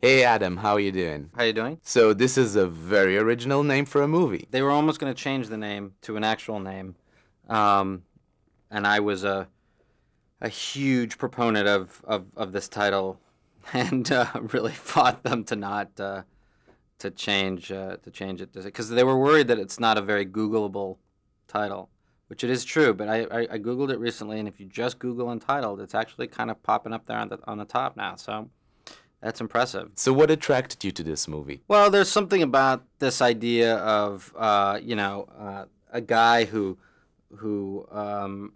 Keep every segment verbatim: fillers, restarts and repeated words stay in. Hey Adam, how are you doing? How you doing? So this is a very original name for a movie. They were almost going to change the name to an actual name, um, and I was a a huge proponent of of, of this title, and uh, really fought them to not uh, to change uh, to change it, because they were worried that it's not a very Googleable title, which it is true. But I, I I Googled it recently, and if you just Google Untitled, it's actually kind of popping up there on the on the top now. So. That's impressive. So what attracted you to this movie? Well, there's something about this idea of, uh, you know, uh, a guy who, who um,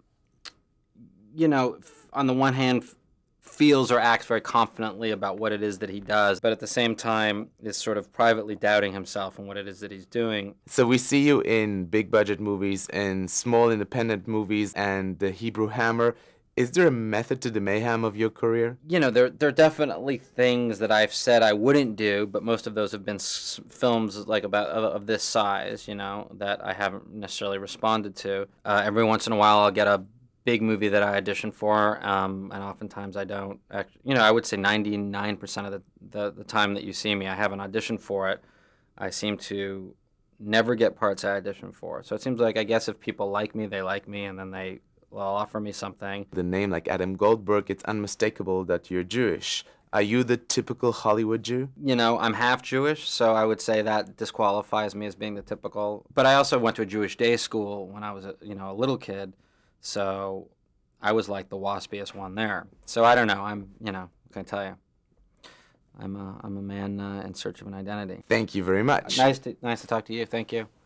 you know, f on the one hand f feels or acts very confidently about what it is that he does, but at the same time is sort of privately doubting himself and what it is that he's doing. So we see you in big-budget movies and small independent movies and The Hebrew Hammer. Is there a method to the mayhem of your career? You know, there, there are definitely things that I've said I wouldn't do, but most of those have been s films like about of, of this size, you know, that I haven't necessarily responded to. Uh, every once in a while I'll get a big movie that I audition for, um, and oftentimes I don't. Actually, you know, I would say ninety-nine percent of the, the, the time that you see me, I haven't auditioned for it. I seem to never get parts I audition for. So it seems like, I guess if people like me, they like me, and then they... well, offer me something. The name, like Adam Goldberg, it's unmistakable that you're Jewish. Are you the typical Hollywood Jew? You know, I'm half Jewish, so I would say that disqualifies me as being the typical. But I also went to a Jewish day school when I was, a, you know, a little kid, so I was like the waspiest one there. So I don't know. I'm, you know, what can I tell you? I'm a, I'm a man uh, in search of an identity. Thank you very much. Nice to, nice to talk to you. Thank you.